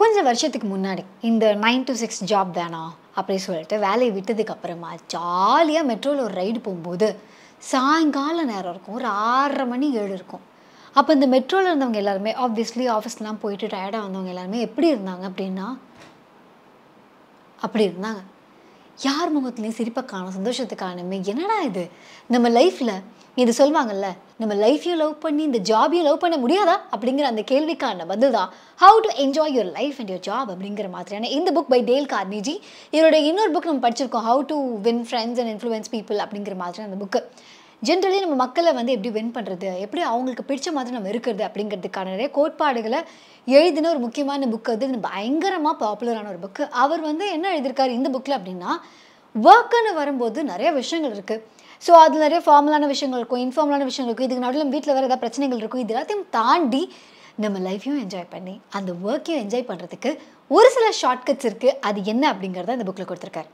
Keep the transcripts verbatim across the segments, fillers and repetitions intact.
கொஞ்சம் வருஷத்துக்கு முன்னாடி இந்த நைன் டு சிக்ஸ் ஜாப் தானா அப்படின்னு சொல்லிட்டு வேலையை விட்டதுக்கு அப்புறமா ஜாலியாக மெட்ரோவில் ஒரு ரைடு போகும்போது சாயங்கால நேரம் இருக்கும், ஒரு ஆறரை மணி ஏழு இருக்கும். அப்போ இந்த மெட்ரோவில் இருந்தவங்க எல்லாருமே ஆப்வியஸ்லி ஆஃபீஸ்லாம் போயிட்டு டயர்டாக வந்தவங்க எல்லாருமே எப்படி இருந்தாங்க அப்படின்னா அப்படி இருந்தாங்க. யார் முகத்துலேயும் சிரிப்பை காணும், சந்தோஷத்தை காணுமே. என்னடா இது நம்ம லைஃப்பில்? இது சொல்லுவாங்கல்ல, நம்ம லைஃப்பையும் லவ் பண்ணி இந்த ஜாபையும் லவ் பண்ண முடியாதா அப்படிங்கிற அந்த கேள்விக்கான பதில் தான் how to enjoy your life and your job அப்படிங்கிற மாதிரியான இந்த புக் பை டேல் கார்னிஜி. இவரோட இன்னொரு புக் நம்ம படிச்சிருக்கோம், how to win friends and influence people அப்படிங்கிற மாதிரி அந்த புக்கு. ஜென்ரலி நம்ம மக்களை வந்து எப்படி வின் பண்ணுறது, எப்படி அவங்களுக்கு பிடிச்ச மாதிரி நம்ம இருக்கிறது அப்படிங்கிறதுக்கான நிறைய கோட்பாடுகளை எழுதின ஒரு முக்கியமான புக்கு. அது பயங்கரமாக பாப்புலரான ஒரு புக்கு. அவர் வந்து என்ன எழுதியிருக்காரு இந்த புக்கில் அப்படின்னா, ஒர்க்குன்னு வரும்போது நிறைய விஷயங்கள் இருக்குது. ஸோ அதில் நிறைய ஃபார்மலான விஷயங்கள் இருக்கும், இன்ஃபார்மலான விஷயங்கள் இருக்கும். இதுக்கு நடுவில் வீட்டில் வேறு ஏதாவது பிரச்சனைகள் இருக்கும். இது எல்லாத்தையும் தாண்டி நம்ம லைஃப்பையும் என்ஜாய் பண்ணி அந்த ஒர்க்கையும் என்ஜாய் பண்ணுறதுக்கு ஒரு சில ஷார்ட்கட்ஸ் இருக்குது. அது என்ன அப்படிங்கிறத இந்த புக்கில் கொடுத்துருக்காரு.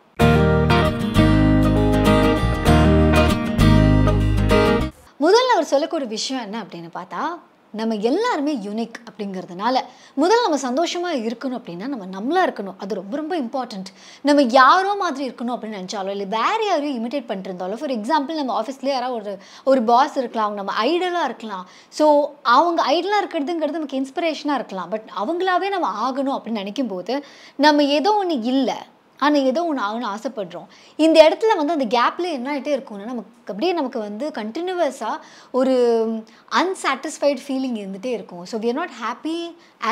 முதல்ல அவர் சொல்லக்கூடிய விஷயம் என்ன அப்படின்னு பார்த்தா, நம்ம எல்லாருமே யூனிக் அப்படிங்கிறதுனால முதல்ல நம்ம சந்தோஷமாக இருக்கணும் அப்படின்னா நம்ம நம்மளாக இருக்கணும். அது ரொம்ப ரொம்ப இம்பார்ட்டண்ட். நம்ம யாரோ மாதிரி இருக்கணும் அப்படின்னு நினச்சாலோ இல்லை வேறு யாரையும் இமிட்டேட் பண்ணிட்டு இருந்தாலும், ஃபார் எக்ஸாம்பிள் நம்ம ஆஃபீஸ்லேயே யாராவது ஒரு ஒரு பாஸ் இருக்கலாம், அவங்க நம்ம ஐடலாக இருக்கலாம். ஸோ அவங்க ஐடலாக இருக்கிறதுங்கிறது நமக்கு இன்ஸ்பிரேஷனாக இருக்கலாம். பட் அவங்களாவே நம்ம ஆகணும் அப்படின்னு நினைக்கும் போது நம்ம ஏதோ ஒன்று இல்லை ஆனால் ஏதோ ஒன்று ஆகணும்னு ஆசைப்படுறோம். இந்த இடத்துல வந்து அந்த கேப்பில் என்ன ஆகிட்டே இருக்கும்னா, நமக்கு அப்படியே நமக்கு வந்து கண்டினியூவஸாக ஒரு அன்சாட்டிஸ்ஃபைட் ஃபீலிங் இருந்துகிட்டே இருக்கும். So we are not happy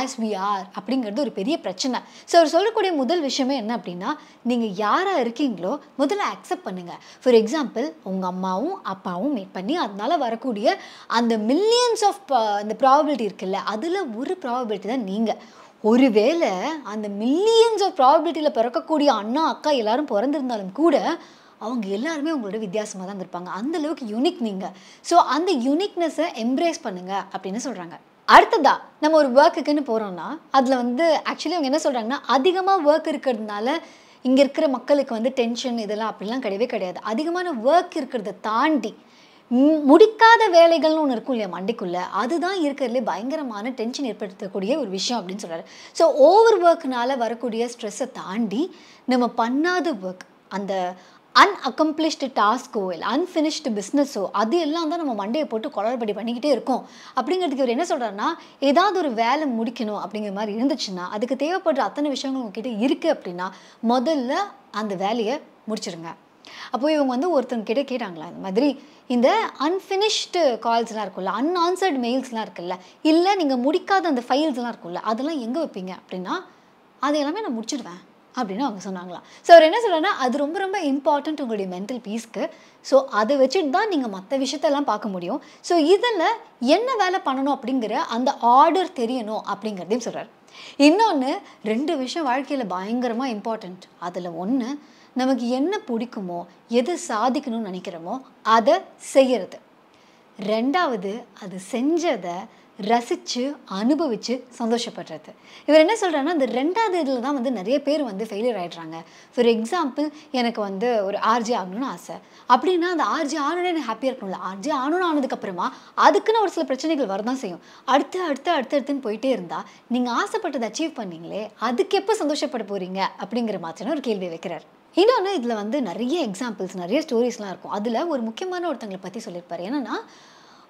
as we are அப்படிங்கிறது ஒரு பெரிய பிரச்சனை. ஸோ அவர் சொல்லக்கூடிய முதல் விஷயமே என்ன அப்படின்னா, நீங்கள் யாராக இருக்கீங்களோ முதல்ல அக்செப்ட் பண்ணுங்கள். ஃபார் எக்ஸாம்பிள், உங்கள் அம்மாவும் அப்பாவும் மீட் பண்ணி அதனால் வரக்கூடிய அந்த மில்லியன்ஸ் ஆஃப் அந்த ப்ராபபிலிட்டி இருக்குல்ல, அதில் ஒரு ப்ராபபிலிட்டி தான் நீங்கள். ஒருவேளை அந்த மில்லியன்ஸ் ஆஃப் ப்ராபபிலிட்டியில் பிறக்கக்கூடிய அண்ணா அக்கா எல்லோரும் பிறந்திருந்தாலும் கூட அவங்க எல்லாருமே அவங்களோட வித்தியாசமாக தான் இருப்பாங்க. அந்தளவுக்கு யூனிக் நீங்கள். ஸோ அந்த யூனிக்னஸை எம்ப்ரேஸ் பண்ணுங்கள் அப்படின்னு சொல்கிறாங்க. அடுத்ததா நம்ம ஒரு ஒர்க்குக்குன்னு போகிறோம்னா அதில் வந்து ஆக்சுவலி அவங்க என்ன சொல்கிறாங்கன்னா, அதிகமாக ஒர்க் இருக்கிறதுனால இங்கே இருக்கிற மக்களுக்கு வந்து டென்ஷன் இதெல்லாம் அப்படிலாம் கிடையவே கிடையாது. அதிகமான ஒர்க் இருக்கிறத தாண்டி முடிக்காத வேலைகள்னு ஒன்று இருக்கும் இல்லையா மண்டைக்குள்ளே, அதுதான் இருக்கிறதுலே பயங்கரமான டென்ஷன் ஏற்படுத்தக்கூடிய ஒரு விஷயம் அப்படின்னு சொல்கிறாரு. ஸோ ஓவர் ஒர்க்னால் வரக்கூடிய ஸ்ட்ரெஸ்ஸை தாண்டி நம்ம பண்ணாத ஒர்க், அந்த அன்அக்கம்ப்ளிஷ்டு டாஸ்க்கோ இல்லை அன்ஃபினிஷ்டு பிஸ்னஸோ, அது எல்லாம் தான் நம்ம மண்டையை போட்டு குளறுபடி பண்ணிக்கிட்டே இருக்கோம். அப்படிங்கிறதுக்கு இவர் என்ன சொல்கிறாருன்னா, ஏதாவது ஒரு வேலை முடிக்கணும் அப்படிங்கிற மாதிரி இருந்துச்சுன்னா அதுக்கு தேவைப்படுற அத்தனை விஷயங்கள் உங்ககிட்ட இருக்குது அப்படின்னா முதல்ல அந்த வேலையை முடிச்சிடுங்க. அப்போ இவங்க வந்து ஒருத்தவங்க கிட்டே கேட்டாங்களா, இந்த மாதிரி இந்த அன்ஃபினிஷ்டு கால்ஸ்லாம் இருக்குல்ல, அன்ஆன்சர்டு மெயில்ஸ்லாம் இருக்குல்ல, இல்லை நீங்கள் முடிக்காத அந்த ஃபைல்ஸ்லாம் இருக்குல்ல, அதெல்லாம் எங்கே வைப்பீங்க அப்படின்னா, அது எல்லாமே நான் முடிச்சிடுவேன் அப்படின்னு அவங்க சொன்னாங்களாம். ஸோ அவர் என்ன சொல்கிறேன்னா, அது ரொம்ப ரொம்ப இம்பார்ட்டண்ட் உங்களுடைய மென்டல் பீஸ்க்கு. ஸோ அதை வச்சுட்டு தான் நீங்கள் மற்ற விஷயத்தெல்லாம் பார்க்க முடியும். ஸோ இதில் என்ன வேலை பண்ணணும் அப்படிங்கிற அந்த ஆர்டர் தெரியணும் அப்படிங்கிறதையும் சொல்கிறார். இன்னொன்று, ரெண்டு விஷயம் வாழ்க்கையில் பயங்கரமாக இம்பார்ட்டண்ட். அதில் ஒன்று, நமக்கு என்ன பிடிக்குமோ எதை சாதிக்கணும்னு நினைக்கிறோமோ அதை செய்கிறது. ரெண்டாவது, அது செஞ்சதை ரசித்து அனுபவித்து சந்தோஷப்படுறது. இவர் என்ன சொல்கிறாருன்னா, இந்த ரெண்டாவது இதில் தான் வந்து நிறைய பேர் வந்து ஃபெயிலியர் ஆகிடுறாங்க. ஃபார் எக்ஸாம்பிள், எனக்கு வந்து ஒரு ஆர்ஜி ஆகணும்னு ஆசை அப்படின்னா அந்த ஆர்ஜி ஆனோடனே எனக்கு ஹாப்பியாக இருக்கணும்ல, ஆர்ஜி ஆனோன்னு ஆனதுக்கப்புறமா அதுக்குன்னு ஒரு சில பிரச்சனைகள் வரதான் செய்யும். அடுத்து அடுத்து அடுத்து அடுத்துன்னு போயிட்டே இருந்தால் நீங்கள் ஆசைப்பட்டதை அச்சீவ் பண்ணிங்களே, அதுக்கு எப்போ சந்தோஷப்பட போகிறீங்க அப்படிங்கிற மாதிரியான ஒரு கேள்வி வைக்கிறார். இன்னொன்று, இதில் வந்து நிறைய எக்ஸாம்பிள்ஸ் நிறைய ஸ்டோரிஸ்லாம் இருக்கும். அதில் ஒரு முக்கியமான ஒருத்தங்களை பற்றி சொல்லியிருப்பார். என்னென்னா,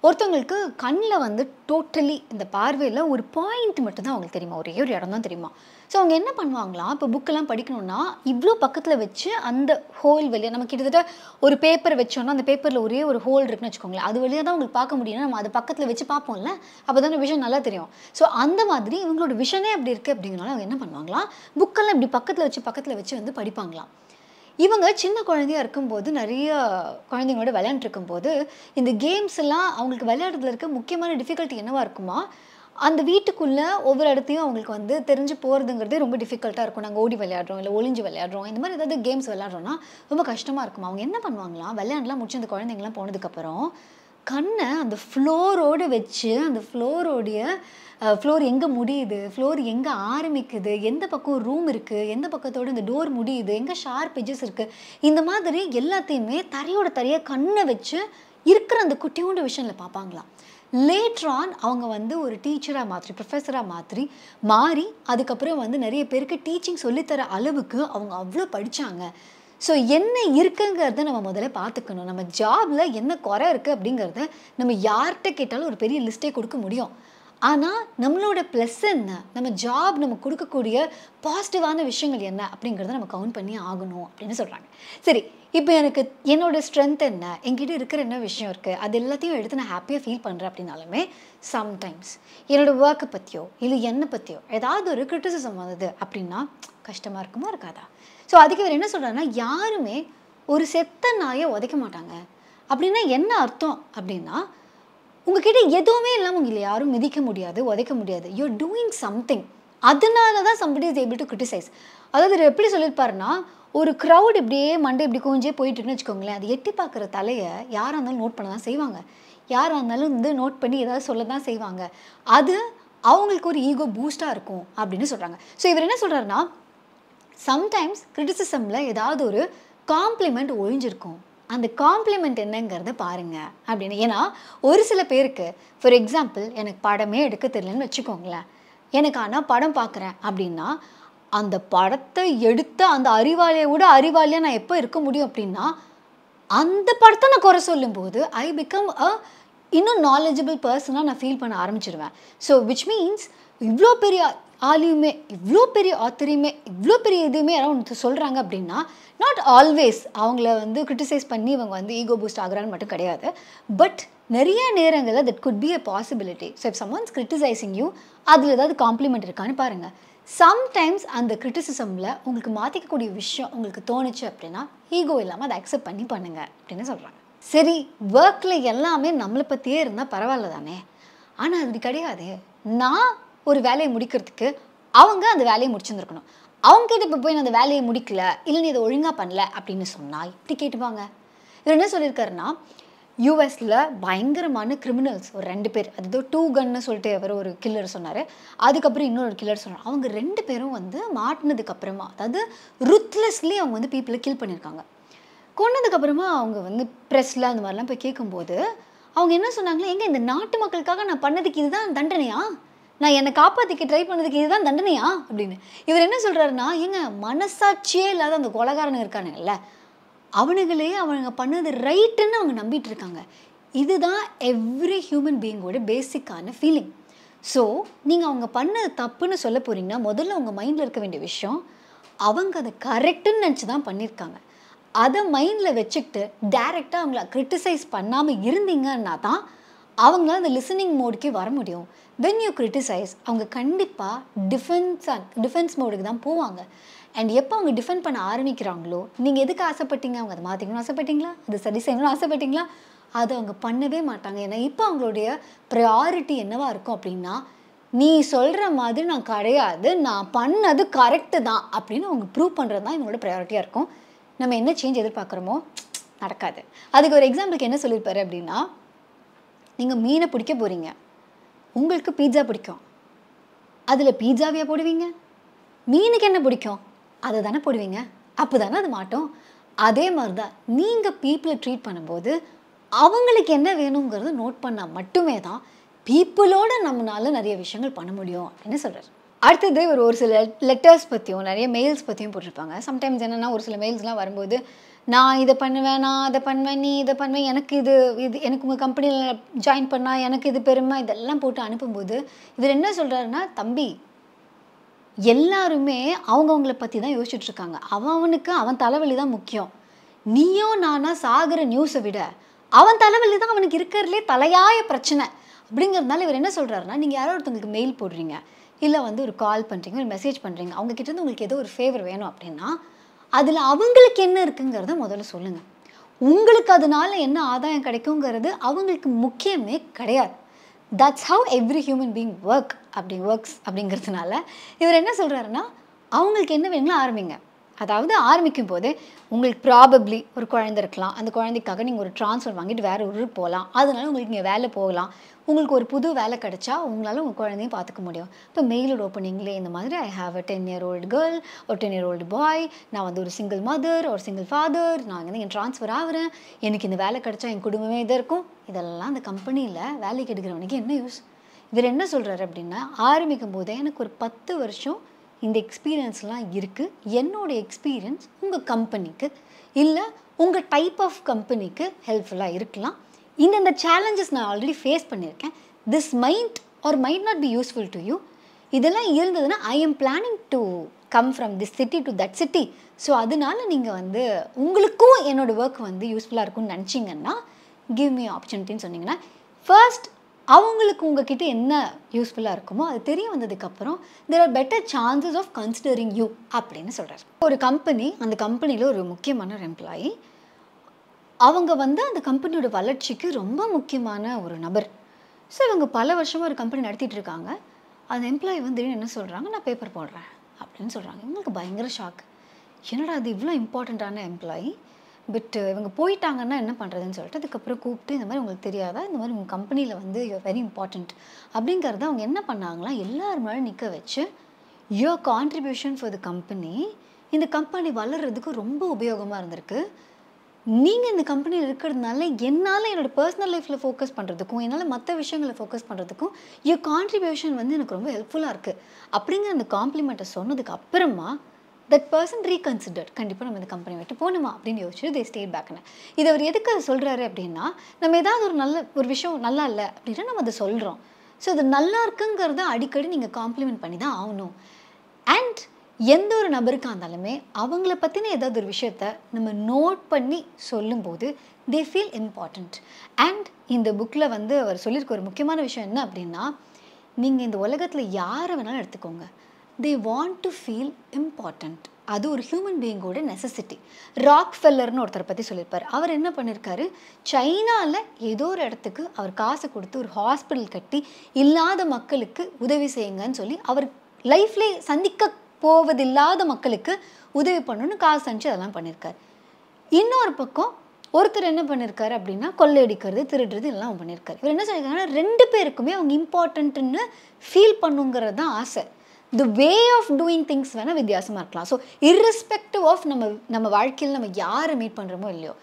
ஒருத்தவங்களுக்கு கண்ணில் வந்து டோட்டலி இந்த பார்வையில் ஒரு பாயிண்ட் மட்டும்தான் அவங்களுக்கு தெரியுமா, ஒரே ஒரு இடம் தான் தெரியுமா. ஸோ அவங்க என்ன பண்ணுவாங்களாம், இப்போ புக்கெல்லாம் படிக்கணும்னா இவ்வளோ பக்கத்தில் வச்சு அந்த ஹோல் வழியாக, நம்ம கிட்டத்தட்ட ஒரு பேப்பர் வச்சோன்னா அந்த பேப்பரில் ஒரே ஒரு ஹோல் இருக்குன்னு வச்சுக்கோங்களேன், அது வழியாக தான் அவங்களுக்கு பார்க்க முடியும்னா நம்ம அதை பக்கத்தில் வச்சு பார்ப்போம்ல, அப்போ தான் விஷன் நல்லா தெரியும். ஸோ அந்த மாதிரி இவங்களோட விஷனே அப்படி இருக்குது அப்படிங்கிறனால அவங்க என்ன பண்ணுவாங்களாம், புக்கெல்லாம் இப்படி பக்கத்தில் வச்சு பக்கத்தில் வச்சு வந்து படிப்பாங்களாம். இவங்க சின்ன குழந்தையாக இருக்கும்போது நிறைய குழந்தைங்களோட விளையாண்டுருக்கும்போது இந்த கேம்ஸ் எல்லாம் அவங்களுக்கு விளையாடுறதுல இருக்க முக்கியமான டிஃபிகல்ட்டி என்னவா இருக்குமா, அந்த வீட்டுக்குள்ளே ஒவ்வொரு இடத்தையும் அவங்களுக்கு வந்து தெரிஞ்சு போகிறதுங்கிறதே ரொம்ப டிஃபிகல்ட்டாக இருக்கும். நாங்கள் ஓடி விளையாடுறோம் இல்லை ஒளிஞ்சு விளையாடுறோம், இந்த மாதிரி ஏதாவது கேம்ஸ் விளையாடுறோன்னா ரொம்ப கஷ்டமாக இருக்குமா. அவங்க என்ன பண்ணுவாங்களாம், விளையாண்டுலாம் முடிச்சு அந்த குழந்தைங்களாம் போனதுக்கப்புறம் கண்ணை அந்த ஃப்ளோரோடு வச்சு அந்த ஃப்ளோரோடைய ஃப்ளோர் எங்கே முடியுது, ஃப்ளோர் எங்கே ஆரம்பிக்குது, எந்த பக்கம் ரூம் இருக்குது, எந்த பக்கத்தோடு இந்த டோர் முடியுது, எங்கே ஷார்ப் எட்ஜஸ் இருக்குது, இந்த மாதிரி எல்லாத்தையுமே தரையோட தரையாக கண்ணை வச்சு இருக்கிற அந்த குட்டியோண்ட விஷயங்களை பார்ப்பாங்களாம். லேட்ரான் அவங்க வந்து ஒரு டீச்சராக மாற்றி ப்ரொஃபஸராக மாற்றி மாறி அதுக்கப்புறம் வந்து நிறைய பேருக்கு டீச்சிங் சொல்லித்தர அளவுக்கு அவங்க அவ்வளோ படித்தாங்க. ஸோ என்ன இருக்குங்கிறத நம்ம முதல்ல பார்த்துக்கணும். நம்ம ஜாபில் என்ன குறை இருக்குது அப்படிங்கிறத நம்ம யார்கிட்ட கேட்டாலும் ஒரு பெரிய லிஸ்ட்டே கொடுக்க முடியும். ஆனால் நம்மளோட ப்ளஸ் என்ன, நம்ம ஜாப் நம்ம கொடுக்கக்கூடிய பாசிட்டிவான விஷயங்கள் என்ன அப்படிங்கிறத நம்ம கவுண்ட் பண்ணி ஆகணும் அப்படின்னு சொல்கிறாங்க. சரி, இப்போ எனக்கு என்னோடய ஸ்ட்ரென்த் என்ன, என்கிட்ட இருக்கிற என்ன விஷயம் இருக்குது, அது எல்லாத்தையும் எடுத்து நான் ஹாப்பியாக ஃபீல் பண்ணுறேன் அப்படின்னாலுமே சம்டைம்ஸ் என்னோடய ஒர்க்கை பற்றியோ இல்லை என்னை பற்றியோ ஏதாவது ஒரு கிரிட்டிசிசம் வந்தது அப்படின்னா கஷ்டமாக இருக்குமா இருக்காதா? ஸோ அதுக்கு இவர் என்ன சொல்கிறாங்கன்னா, யாருமே ஒரு செத்த நாயை உதைக்க மாட்டாங்க. அப்படின்னா என்ன அர்த்தம் அப்படின்னா, உங்ககிட்ட எதுவுமே இல்லாமல் உங்களை யாரும் மிதிக்க முடியாது, உதைக்க முடியாது. யூ ஆர் டூயிங் சம்திங், அதனால தான் somebody is able to criticise. அதாவது எப்படி சொல்லியிருப்பாருன்னா, ஒரு க்ரௌட் இப்படியே மண்டை இப்படி கொஞ்சே போயிட்டுன்னு வச்சுக்கோங்களேன், அது எட்டி பார்க்குற தலையை யாராக இருந்தாலும் நோட் பண்ண தான் செய்வாங்க, யாராக இருந்தாலும் வந்து நோட் பண்ணி ஏதாவது சொல்ல தான் செய்வாங்க. அது அவங்களுக்கு ஒரு ஈகோ பூஸ்டாக இருக்கும் அப்படின்னு சொல்கிறாங்க. ஸோ இவர் என்ன சொல்கிறாருன்னா, சம்டைம்ஸ் கிரிட்டிசிசமில் ஏதாவது ஒரு காம்ப்ளிமெண்ட் ஒழிஞ்சிருக்கும், அந்த காம்ப்ளிமெண்ட் என்னங்கிறத பாருங்கள் அப்படின்னு. ஏன்னா ஒரு சில பேருக்கு ஃபார் எக்ஸாம்பிள் எனக்கு படமே எடுக்க தெரியலன்னு வச்சுக்கோங்களேன், எனக்கு ஆனால் படம் பார்க்குறேன் அப்படின்னா அந்த படத்தை எடுத்த அந்த அறிவாளியை விட அறிவாளியாக நான் எப்போ இருக்க முடியும் அப்படின்னா, அந்த படத்தை நான் குறை சொல்லும்போது ஐ பிகம் அ இன்னும் நாலேஜபிள் பர்சனாக நான் ஃபீல் பண்ண ஆரம்பிச்சிருவேன். ஸோ விச் மீன்ஸ் இவ்வளோ பெரிய ஆலியுமே இவ்வளோ பெரிய ஆத்தரையுமே இவ்வளோ பெரிய இதுவுமே யாராவது சொல்கிறாங்க அப்படின்னா, நாட் ஆல்வேஸ் அவங்கள வந்து கிரிட்டிசைஸ் பண்ணி இவங்க வந்து ஈகோ பூஸ்ட் ஆகுறான்னு மட்டும் கிடையாது, பட் நிறைய நேரங்களில் that could be a possibility. So if someone's criticising you, அதில் ஏதாவது காம்ப்ளிமெண்ட் இருக்கான்னு பாருங்கள். சம்டைம்ஸ் அந்த கிரிட்டிசிசமில் உங்களுக்கு மாற்றிக்கக்கூடிய விஷயம் உங்களுக்கு தோணுச்சு அப்படின்னா ஈகோ இல்லாமல் அதை அக்செப்ட் பண்ணி பண்ணுங்க அப்படின்னு சொல்கிறாங்க. சரி, ஒர்க்கில் எல்லாமே நம்மளை பற்றியே இருந்தால் பரவாயில்ல தானே, ஆனால் அது கிடையாது. நான் ஒரு வேலையை முடிக்கிறதுக்கு அவங்க அந்த வேலையை முடிச்சுருந்துருக்கணும். அவங்ககிட்ட இப்போ போய் நான் அந்த வேலையை முடிக்கல இல்லை நீ இதை ஒழுங்காக பண்ணல அப்படின்னு சொன்னால் இப்படி கேட்டுப்பாங்க. இவர் என்ன சொல்லியிருக்காருன்னா, யூஎஸில் பயங்கரமான கிரிமினல்ஸ் ஒரு ரெண்டு பேர், அது டூ கன்னு சொல்லிட்டு அவர் ஒரு கில்லர் சொன்னார், அதுக்கப்புறம் இன்னொரு கில்லர் சொன்னார், அவங்க ரெண்டு பேரும் வந்து மாட்டினதுக்கப்புறமா அதாவது ருத்லெஸ்லி அவங்க வந்து பீப்புளை கில் பண்ணியிருக்காங்க. கொன்னதுக்கப்புறமா அவங்க வந்து ப்ரெஸ்ஸில் அந்த மாதிரிலாம் போய் கேட்கும்போது அவங்க என்ன சொன்னாங்களே, எங்கே இந்த நாட்டு மக்களுக்காக நான் பண்ணதுக்கு இதுதான் தண்டனையா, நான் என்னை காப்பாற்றிக்க ட்ரை பண்ணதுக்கு இதுதான் தண்டனையா அப்படின்னு. இவர் என்ன சொல்கிறாருன்னா, ஏங்க மனசாட்சியே இல்லாத அந்த கொலகாரன் இருக்கானுங்கல்ல, அவனுங்களே அவனுங்க பண்ணது ரைட்டுன்னு அவங்க நம்பிட்டு இருக்காங்க. இதுதான் எவ்ரி ஹியூமன் பீயிங்கோட பேசிக்கான ஃபீலிங். ஸோ நீங்கள் அவங்க பண்ணது தப்புன்னு சொல்ல போகிறீங்கன்னா முதல்ல உங்கள் மைண்டில் இருக்க வேண்டிய விஷயம் அவங்க அதை கரெக்டுன்னு நினச்சி தான் பண்ணியிருக்காங்க, அதை மைண்டில் வச்சுக்கிட்டு டைரெக்டாக அவங்கள கிரிட்டிசைஸ் பண்ணாமல் இருந்தீங்கன்னா தான் அவங்களால அந்த லிசனிங் மோடுக்கே வர முடியும். தென் யூ கிரிட்டிசைஸ், அவங்க கண்டிப்பாக டிஃபென்ஸ் டிஃபென்ஸ் மோடுக்கு தான் போவாங்க. அண்ட் எப்போ அவங்க டிஃபெண்ட் பண்ண ஆரம்பிக்கிறாங்களோ, நீங்கள் எதுக்கு ஆசைப்பட்டீங்க, அவங்க அதை மாற்றிக்கணும்னு ஆசைப்பட்டீங்களா, அதை சரி செய்யணும்னு ஆசைப்பட்டீங்களா, அதை அவங்க பண்ணவே மாட்டாங்க. ஏன்னா இப்போ அவங்களுடைய ப்ரையாரிட்டி என்னவாக இருக்கும் அப்படின்னா, நீ சொல்கிற மாதிரி நான் கிடையாது, நான் பண்ணது கரெக்டு தான் அப்படின்னு அவங்க ப்ரூவ் பண்ணுறது தான் இவங்களோட ப்ரையாரிட்டியாக இருக்கும். நம்ம என்ன சேஞ்ச் எதிர்பார்க்குறோமோ நடக்காது. அதுக்கு ஒரு எக்ஸாம்பிளுக்கு என்ன சொல்லியிருப்பாரு அப்படின்னா, நீங்கள் மீனை பிடிக்க போகிறீங்க, உங்களுக்கு பீட்சா பிடிக்கும், அதில் பீட்சாவையாக போடுவீங்க, மீனுக்கு என்ன பிடிக்கும் அதை தானே போடுவீங்க, அப்போ தானே அது மாட்டோம். அதே மாதிரி தான் நீங்கள் பீப்புளை ட்ரீட் பண்ணும்போது அவங்களுக்கு என்ன வேணுங்கிறது நோட் பண்ணால் மட்டுமே தான் பீப்புளோடு நம்மளால நிறைய விஷயங்கள் பண்ண முடியும் அப்படின்னு சொல்கிறார். அடுத்தது ஒரு ஒரு சில லெட்டர்ஸ் பற்றியும் நிறைய மெயில்ஸ் பற்றியும் போட்டிருப்பாங்க. சம்டைம்ஸ் என்னென்னா ஒரு சில மெயில்ஸ்லாம் வரும்போது, நான் இதை பண்ணுவேன், நான் அதை பண்ணுவேன், நீ இதை பண்ணுவேன், எனக்கு இது இது எனக்கு உங்கள் கம்பெனியில் ஜாயின் பண்ணால் எனக்கு இது பெருமை, இதெல்லாம் போட்டு அனுப்பும்போது இவர் என்ன சொல்கிறாருன்னா, தம்பி எல்லாருமே அவங்கவுங்கள பற்றி தான் யோசிச்சுட்ருக்காங்க, அவன் அவனுக்கு அவன் தலைவலி தான் முக்கியம். நீயோ நானா சாகிற நியூஸை விட அவன் தலைவலி தான் அவனுக்கு இருக்கிறதுலே தலையாய பிரச்சனை அப்படிங்கிறதுனால இவர் என்ன சொல்கிறாருன்னா, நீங்கள் யாரோ ஒருத்தவங்களுக்கு மெயில் போடுறீங்க இல்லை வந்து ஒரு கால் பண்ணுறீங்க, ஒரு மெசேஜ் பண்ணுறீங்க, அவங்கக்கிட்டேருந்து உங்களுக்கு ஏதோ ஒரு ஃபேவர் வேணும் அப்படின்னா அதில் அவங்களுக்கு என்ன இருக்குங்கிறத முதல்ல சொல்லுங்கள். உங்களுக்கு அதனால என்ன ஆதாயம் கிடைக்குங்கிறது அவங்களுக்கு முக்கியமே கிடையாது. That's how every human being work அப்படி ஒர்க்ஸ் அப்படிங்கிறதுனால இவர் என்ன சொல்கிறாருன்னா, அவங்களுக்கு என்ன வேணுங்களோ ஆரம்பிங்க, அதாவது ஆரம்பிக்கும் போது உங்களுக்கு ப்ராபப்ளி ஒரு குழந்தை இருக்கலாம், அந்த குழந்தைக்காக நீங்கள் ஒரு ட்ரான்ஸ்ஃபர் வாங்கிட்டு வேறு ஊருக்கு போகலாம், அதனால உங்களுக்கு இங்கே வேலை போகலாம், உங்களுக்கு ஒரு புது வேலை கிடச்சா உங்களால் உங்கள் குழந்தையும் பார்த்துக்க முடியும். இப்போ மெயிலோட ஓப்பனிங்லேயே இந்த மாதிரி I have a ten year old girl, ஒரு டென் இயர் ஓல்டு பாய், நான் வந்து ஒரு சிங்கிள் மதர், ஒரு சிங்கிள் ஃபாதர், நான் வந்து என் ட்ரான்ஸ்ஃபர் ஆகிறேன், எனக்கு இந்த வேலை கிடச்சா என் குடும்பமே இதாக இருக்கும். இதெல்லாம் அந்த கம்பெனியில் வேலைக்கு எடுக்கிறவனுக்கு என்ன யூஸ்? இவர் என்ன சொல்கிறாரு அப்படின்னா, ஆரம்பிக்கும் போதே எனக்கு ஒரு பத்து வருஷம் இந்த எக்ஸ்பீரியன்ஸ்லாம் இருக்குது, என்னோடய எக்ஸ்பீரியன்ஸ் உங்கள் கம்பெனிக்கு இல்லை உங்கள் டைப் ஆஃப் கம்பெனிக்கு ஹெல்ப்ஃபுல்லாக இருக்கலாம், இந்தந்த சேலஞ்சஸ் நான் ஆல்ரெடி ஃபேஸ் பண்ணியிருக்கேன், this mind or mind not be useful to you, இதெல்லாம் இருந்ததுன்னா I am planning to come from this city to that city, so அதனால் நீங்கள் வந்து உங்களுக்கும் என்னோடய ஒர்க் வந்து யூஸ்ஃபுல்லாக இருக்கும்னு நினச்சிங்கன்னா கிவ் மீ ஆப்பர்ச்சுனிட்டின்னு சொன்னிங்கன்னா ஃபர்ஸ்ட் அவங்களுக்கு உங்ககிட்ட என்ன யூஸ்ஃபுல்லாக இருக்குமோ அது தெரிய வந்ததுக்கப்புறம் there are better chances of considering you அப்படின்னு சொல்கிறார். ஒரு கம்பெனி, அந்த கம்பெனியில் ஒரு முக்கியமான ஒரு எம்ப்ளாயி, அவங்க வந்து அந்த கம்பெனியோட வளர்ச்சிக்கு ரொம்ப முக்கியமான ஒரு நபர். ஸோ இவங்க பல வருஷமாக ஒரு கம்பெனி நடத்திட்டு இருக்காங்க. அந்த எம்ப்ளாயி வந்து என்ன சொல்கிறாங்க, நான் பேப்பர் போடுறேன் அப்படின்னு சொல்கிறாங்க. இவங்களுக்கு பயங்கர ஷாக், என்னடா அது இவ்வளோ இம்பார்ட்டண்ட்டான எம்ப்ளாயி பட் இவங்க போயிட்டாங்கன்னா என்ன பண்ணுறதுன்னு சொல்லிட்டு அதுக்கப்புறம் கூப்பிட்டு இந்த மாதிரி உங்களுக்கு தெரியாதா, இந்த மாதிரி உங்கள் கம்பெனியில் வந்து யூ ஆர் வெரி இம்பார்ட்டண்ட் அப்படிங்கிறத அவங்க என்ன பண்ணாங்களா, எல்லாருமே நிற்க வச்சு your contribution for the company இந்த கம்பெனி வளர்கிறதுக்கு ரொம்ப உபயோகமாக இருந்திருக்கு, நீங்கள் இந்த கம்பெனியில் இருக்கிறதுனால என்னால் என்னோடய பர்சனல் லைஃப்பில் ஃபோக்கஸ் பண்ணுறதுக்கும் என்னால் மற்ற விஷயங்களை ஃபோக்கஸ் பண்ணுறதுக்கும் யுவர் கான்ட்ரிபியூஷன் வந்து எனக்கு ரொம்ப ஹெல்ப்ஃபுல்லாக இருக்குது அப்படிங்கிற அந்த காம்ப்ளிமெண்ட்டை சொன்னதுக்கு அப்புறமா தட் பர்சன் ரீகன்சிடர்ட், கண்டிப்பாக நம்ம இந்த கம்பெனி விட்டு போகணுமா அப்படின்னு யோசிச்சு தே ஸ்டேட் பேக்னு. இது அவர் எதுக்கு சொல்கிறாரு அப்படின்னா, நம்ம ஏதாவது ஒரு நல்ல ஒரு விஷயம் நல்லா இல்லை அப்படின்னா நம்ம அதை சொல்கிறோம், ஸோ அது நல்லா இருக்குங்கிறத அடிக்கடி நீங்கள் காம்ப்ளிமெண்ட் பண்ணி தான் ஆகணும். அண்ட் எந்த ஒரு நபருக்காக இருந்தாலுமே அவங்கள பற்றின ஏதாவது ஒரு விஷயத்த நம்ம நோட் பண்ணி சொல்லும்போது தே ஃபீல் இம்பார்ட்டண்ட். அண்ட் இந்த புக்கில் வந்து அவர் சொல்லியிருக்க ஒரு முக்கியமான விஷயம் என்ன அப்படின்னா, நீங்கள் இந்த உலகத்தில் யாரை வேணாலும் எடுத்துக்கோங்க, they want to feel important. அது ஒரு ஹியூமன் பீயிங்கோட நெசசிட்டி. ராக் ஃபெல்லர்னு ஒருத்தரை பற்றி சொல்லியிருப்பார். அவர் என்ன பண்ணியிருக்காரு, சைனாவில் ஏதோ ஒரு இடத்துக்கு அவர் காசை கொடுத்து ஒரு ஹாஸ்பிட்டல் கட்டி இல்லாத மக்களுக்கு உதவி செய்யுங்கன்னு சொல்லி, அவர் லைஃப்ல சந்திக்க போவதில்லாத மக்களுக்கு உதவி பண்ணணும்னு காசு அனுப்பிச்சு அதெல்லாம் பண்ணியிருக்காரு. இன்னொரு பக்கம் ஒருத்தர் என்ன பண்ணியிருக்காரு அப்படின்னா, கொள்ளையடிக்கிறது, திருடுறது எல்லாம் பண்ணியிருக்காரு. இவர் என்ன சொல்லியிருக்காருன்னா, ரெண்டு பேருக்குமே அவங்க இம்பார்ட்டன்ட்டுன்னு ஃபீல் பண்ணுங்கிறது தான் ஆசை. the way of doing things வேணால் வித்தியாசமாக இருக்கலாம். ஸோ irrespective of நம்ம நம்ம வாழ்க்கையில் நம்ம யாரை மீட் பண்ணுறோமோ இல்லையோ,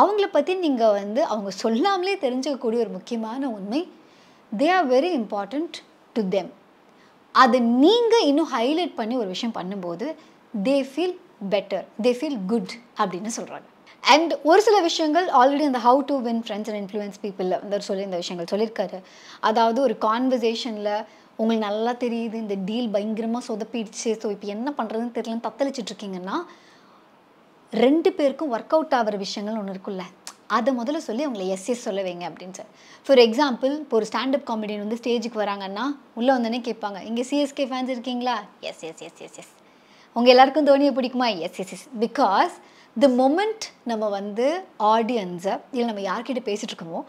அவங்கள பற்றி நீங்கள் வந்து அவங்க சொல்லாமலே தெரிஞ்சுக்கக்கூடிய ஒரு முக்கியமான உண்மை, they are very important to them. அதை நீங்கள் இன்னும் ஹைலைட் பண்ணி ஒரு விஷயம் பண்ணும்போது they feel better, they feel good அப்படின்னு சொல்கிறாங்க. அண்ட் ஒரு சில விஷயங்கள் ஆல்ரெடி அந்த how to win friends and influence பீப்புளில் வந்து சொல்லி இந்த விஷயங்கள் சொல்லியிருக்காரு. அதாவது ஒரு கான்வர்சேஷனில் உங்களுக்கு நல்லா தெரியுது இந்த டீல் பயங்கரமாக சொதப்பிடுச்சு, ஸோ இப்போ என்ன பண்ணுறதுன்னு தெரியலன்னு தத்தளிச்சிட்ருக்கீங்கன்னா, ரெண்டு பேருக்கும் ஒர்க் அவுட் ஆகிற விஷயங்கள் ஒன்று இருக்குல்ல, அதை முதல்ல சொல்லி அவங்கள எஸ் எஸ் சொல்ல வைங்க அப்படின்னு சார். ஃபார் எக்ஸாம்பிள், இப்போ ஒரு ஸ்டாண்டப் காமெடியன் வந்து ஸ்டேஜுக்கு வராங்கன்னா உள்ளே வந்தோடனே கேட்பாங்க, இங்கே சிஎஸ்கே ஃபேன்ஸ் இருக்கீங்களா? Yes yes yes yes yes. உங்கள் எல்லாேருக்கும் தோனியை பிடிக்குமா? Yes yes yes. Because the moment நம்ம வந்து ஆடியன்ஸை இல்லை நம்ம யார்கிட்ட பேசிகிட்டு இருக்கோமோ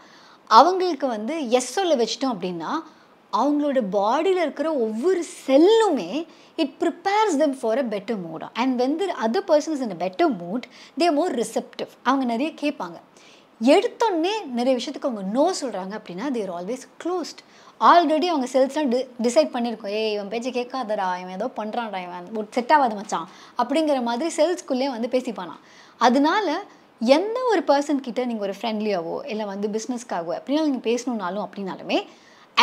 அவங்களுக்கு வந்து எஸ் சொல்ல வச்சிட்டோம் அப்படின்னா, அவங்களோட பாடியில் இருக்கிற ஒவ்வொரு செல்லுமே it prepares them for a better mood. And when the other persons in a better mood they more receptive. அவங்க நிறைய கேட்பாங்க, எடுத்தோடனே நிறைய விஷயத்துக்கு அவங்க நோ சொல்கிறாங்க அப்படின்னா தேர் ஆல்வேஸ் க்ளோஸ்ட். ஆல்ரெடி அவங்க செல்ஸ்லாம் டி டிசைட் பண்ணியிருக்கோம், ஏய் இவன் பேச்சை கேட்காதடா, இவன் ஏதோ பண்ணுறான்டா, இவன் ஒரு செட் ஆகாத மச்சான் அப்படிங்கிற மாதிரி செல்ஸ்குள்ளேயே வந்து பேசிப்பானான். அதனால எந்த ஒரு பர்சன்கிட்ட நீங்கள் ஒரு ஃப்ரெண்ட்லியாவோ இல்லை வந்து பிஸ்னஸ்க்காகவோ அப்படின்னாலும் நீங்கள் பேசணுன்னாலும் அப்படின்னாலுமே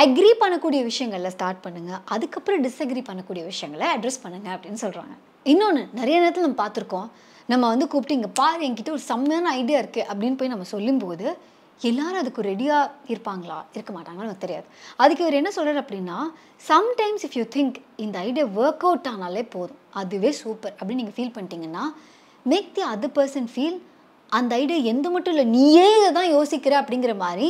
அக்ரி பண்ணக்கூடிய விஷயங்களில் ஸ்டார்ட் பண்ணுங்கள், அதுக்கப்புறம் டிஸ்அக்ரி பண்ணக்கூடிய விஷயங்களை அட்ரெஸ் பண்ணுங்கள் அப்படின்னு சொல்கிறாங்க. இன்னொன்று, நிறைய நேரத்தில் நம்ம பார்த்துருக்கோம், நம்ம வந்து கூப்பிட்டு இங்கே பாரு என்கிட்ட ஒரு செம்மையான ஐடியா இருக்குது அப்படின்னு போய் நம்ம சொல்லும்போது எல்லாரும் அதுக்கு ரெடியாக இருப்பாங்களா இருக்க மாட்டாங்கன்னு நமக்கு தெரியாது. அதுக்கு இவர் என்ன சொல்கிறார் அப்படின்னா, சம்டைம்ஸ் இஃப் யூ திங்க் இந்த ஐடியா ஒர்க் அவுட் ஆனாலே போதும் அதுவே சூப்பர் அப்படின்னு நீங்கள் ஃபீல் பண்ணிட்டீங்கன்னா make the other person feel அந்த ஐடியா எந்த மட்டும் இல்லை நீயே இதை தான் யோசிக்கிற அப்படிங்கிற மாதிரி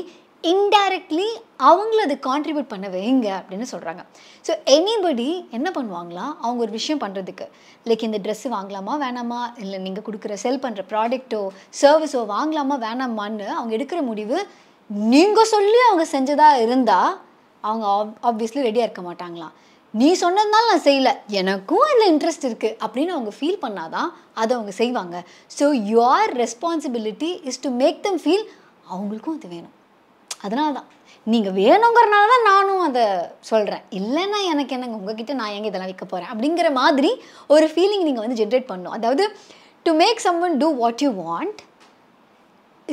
இன்டைரக்ட்லி அவங்கள அது கான்ட்ரிபியூட் பண்ண வைங்க அப்படின்னு சொல்கிறாங்க. ஸோ எனிபடி என்ன பண்ணுவாங்களா, அவங்க ஒரு விஷயம் பண்ணுறதுக்கு லைக் இந்த ட்ரெஸ்ஸு வாங்கலாமா வேணாமா, இல்லை நீங்கள் கொடுக்குற செல் பண்ணுற ப்ராடக்ட்டோ சர்வீஸோ வாங்கலாமா வேணாமான்னு அவங்க எடுக்கிற முடிவு நீங்கள் சொல்லி அவங்க செஞ்சதாக இருந்தால் அவங்க ஆப் ஆப்வியஸ்லி ரெடியாக இருக்க மாட்டாங்களாம். நீ சொன்னதுனால நான் செய்யலை, எனக்கும் அதில் இன்ட்ரெஸ்ட் இருக்குது அப்படின்னு அவங்க ஃபீல் பண்ணாதான் அதை அவங்க செய்வாங்க. So your responsibility is to make them feel அவங்களுக்கும் அது வேணும். அதனால தான் நீங்கள் வேணுங்கிறனால தான் நானும் அதை சொல்கிறேன். இல்லைன்னா எனக்கு என்னங்க உங்ககிட்ட நான் எங்கே இதெல்லாம் வைக்க போகிறேன் அப்படிங்கிற மாதிரி ஒரு ஃபீலிங் நீங்கள் வந்து ஜென்ரேட் பண்ணணும். அதாவது to make someone do what you want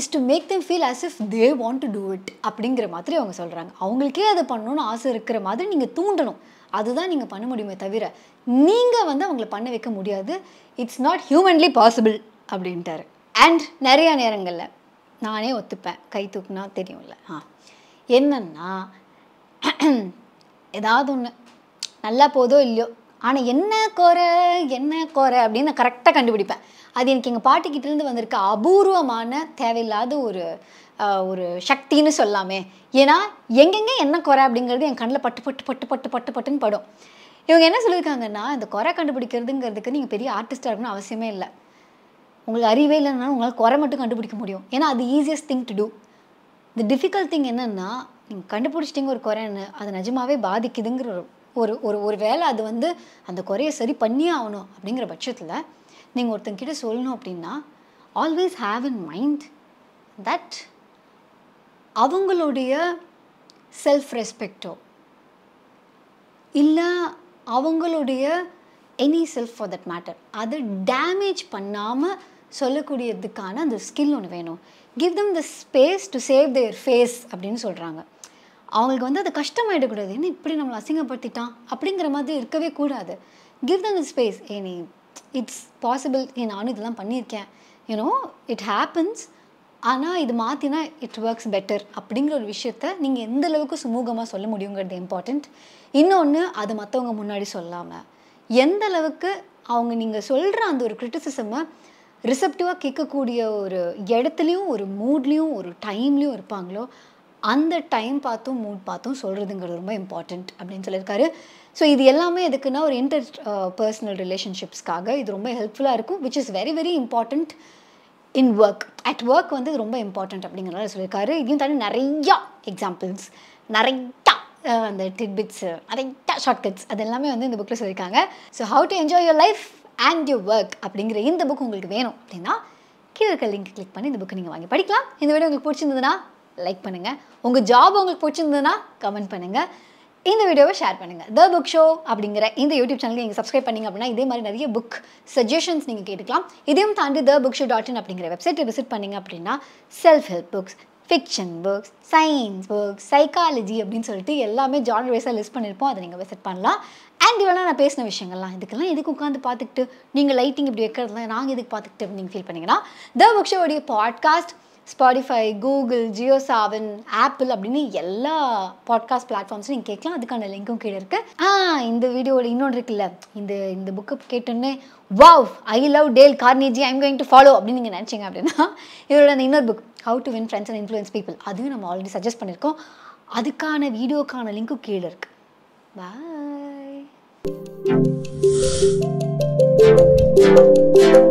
is to make them feel as if they want to do it அப்படிங்கிற மாதிரி அவங்க சொல்கிறாங்க. அவங்களுக்கே அதை பண்ணணும்னு ஆசை இருக்கிற மாதிரி நீங்கள் தூண்டணும். அதுதான் நீங்கள் பண்ண முடியுமே தவிர நீங்கள் வந்து அவங்கள பண்ண வைக்க முடியாது. இட்ஸ் நாட் ஹியூமன்லி பாசிபிள் அப்படின்ட்டாரு. அண்ட் நிறையா நேரங்களில் நானே ஒத்துப்பேன், கை தூக்குனா தெரியும்ல. ஆ என்னன்னா ஏதாவது ஒன்று நல்லா போதோ இல்லையோ, ஆனால் என்ன குறை என்ன குறை அப்படின்னு நான் கரெக்டாக கண்டுபிடிப்பேன். அது எனக்கு எங்கள் பாட்டிக்கிட்டேருந்து வந்திருக்க அபூர்வமான தேவையில்லாத ஒரு ஒரு சக்தின்னு சொல்லாமே. ஏன்னா எங்கெங்கே என்ன குறை அப்படிங்கிறது என் கண்ணில் பட்டு பட்டு பட்டு பட்டு பட்டு பட்டுன்னு படும். இவங்க என்ன சொல்லியிருக்காங்கன்னா, இந்த குறை கண்டுபிடிக்கிறதுங்கிறதுக்கு நீங்கள் பெரிய ஆர்டிஸ்டாக இருக்கணும்னு அவசியமே இல்லை. உங்களுக்கு அறிவே இல்லைனாலும் உங்களால் குறை மட்டும் கண்டுபிடிக்க முடியும். ஏன்னா அது ஈஸியஸ்ட் திங் டு டூ. இந்த டிஃபிகல்ட் திங் என்னென்னா, நீங்கள் கண்டுபிடிச்சிட்டிங்க ஒரு குறைன்னு, அது நிஜமாவே பாதிக்குதுங்கிற ஒரு ஒரு ஒரு ஒரு வேளை அது வந்து அந்த குறையை சரி பண்ணியே ஆகணும் அப்படிங்கிற பட்சத்தில் நீங்கள் ஒருத்தங்கிட்ட சொல்லணும் அப்படின்னா, always have in mind that அவங்களுடைய செல்ஃப் ரெஸ்பெக்டோ இல்லை அவங்களுடைய any self for that matter அதை டேமேஜ் பண்ணாமல் சொல்லக்கூடியதுக்கான அந்த ஸ்கில் ஒன்று வேணும். Give them the space to save their face அப்படின்னு சொல்கிறாங்க. அவங்களுக்கு வந்து அது கஷ்டமாகிடக்கூடாது. என்ன இப்படி நம்மளை அசிங்கப்படுத்திட்டான் அப்படிங்கிற மாதிரி இருக்கவே கூடாது. Give them the space. ஏ நீ இட்ஸ் பாசிபிள், ஏ நானும் இதெல்லாம் பண்ணியிருக்கேன், யூனோ இட் ஹேப்பன்ஸ், ஆனால் இது மாற்றினா இட் ஒர்க்ஸ் பெட்டர் அப்படிங்கிற ஒரு விஷயத்த நீங்கள் எந்த அளவுக்கு சுமூகமாக சொல்ல முடியுங்கிறது இம்பார்ட்டண்ட். இன்னொன்று, அது மற்றவங்க முன்னாடி சொல்லாமல் எந்த அளவுக்கு அவங்க நீங்கள் சொல்கிற அந்த ஒரு கிரிட்டிசிசமை ரிசப்டிவாக கேட்கக்கூடிய ஒரு இடத்துலையும் ஒரு மூட்லேயும் ஒரு டைம்லேயும் இருப்பாங்களோ அந்த டைம் பார்த்தும் மூட் பார்த்தும் சொல்கிறதுங்கிறது ரொம்ப இம்பார்ட்டண்ட் அப்படின்னு சொல்லியிருக்காரு. ஸோ இது எல்லாமே எதுக்குன்னா ஒரு இன்டர் பர்சனல் ரிலேஷன்ஷிப்ஸ்க்காக இது ரொம்ப ஹெல்ப்ஃபுல்லாக இருக்கும். Which is very very important in work. At work வந்து ரொம்ப இம்பார்ட்டண்ட் அப்படிங்கிறத சொல்லியிருக்காரு. இதையும் தாண்டி நிறையா எக்ஸாம்பிள்ஸ், நிறையா அந்த டிட்பிட்ஸ், நிறையா ஷார்ட்கட்ஸ், அது எல்லாமே வந்து இந்த புக்கில் சொல்லியிருக்காங்க. So how to enjoy your life and your work அப்படிங்கிற இந்த புக் உங்களுக்கு வேணும் அப்படின்னா கீழே இருக்க லிங்க் கிளிக் பண்ணி இந்த புக்கு நீங்கள் வாங்கி படிக்கலாம். இந்த வீடியோ உங்களுக்கு பிடிச்சிருந்ததுன்னா லைக் பண்ணுங்கள். உங்கள் ஜாப் உங்களுக்கு பிடிச்சிருந்ததுன்னா கமெண்ட் பண்ணுங்கள். இந்த வீடியோவை ஷேர் பண்ணுங்கள். த புக் ஷோ அப்படிங்கிற இந்த யூடியூப் சேனலுக்கு நீங்கள் சப்ஸ்கிரைப் பண்ணிங்க அப்படின்னா இதே மாதிரி நிறைய புக் சஜஷன்ஸ் நீங்கள் கேட்டுக்கலாம். இதையும் தாண்டி the book show dot in அப்படிங்கிற வெப்சைட்டை விசிட் பண்ணிங்க அப்படின்னா self help books, fiction books, science books, psychology அப்படின்னு சொல்லிட்டு எல்லாமே ஜானர் வைஸாக லிஸ்ட் பண்ணியிருப்போம். அதை நீங்கள் விசிட் பண்ணலாம். அண்ட் இவ்வளோ நான் பேசின விஷயங்கள்லாம் இதுக்கெல்லாம் எதுக்கு உட்காந்து பார்த்துக்கிட்டு நீங்கள் லைட்டிங் இப்படி வைக்கிறதுலாம் நாங்கள் எதுக்கு பார்த்துக்கிட்டு அப்படின்னு ஃபீல் பண்ணிங்கன்னா த புக் ஷோடைய podcast Spotify, Google, Jio Saavn, Apple அப்படின்னு எல்லா பாட்காஸ்ட் பிளாட்ஃபார்ம்ஸும் நீங்கள் கேட்கலாம். அதுக்கான லிங்க்கும் கீழே இருக்குது. ஆ இந்த வீடியோட இன்னொன்று இருக்குல்ல, இந்த இந்த புக்கை கேட்டோன்னே wow I love Dale Carnegie I'm going to follow அப்படின்னு நீங்கள் நினச்சிங்க அப்படின்னா இதோட அந்த இன்னொரு book how to win friends and influence people அதையும் நம்ம ஆல்ரெடி சஜஸ்ட் பண்ணியிருக்கோம். அதுக்கான வீடியோக்கான லிங்க்கும் கீழே இருக்குது. பாய்.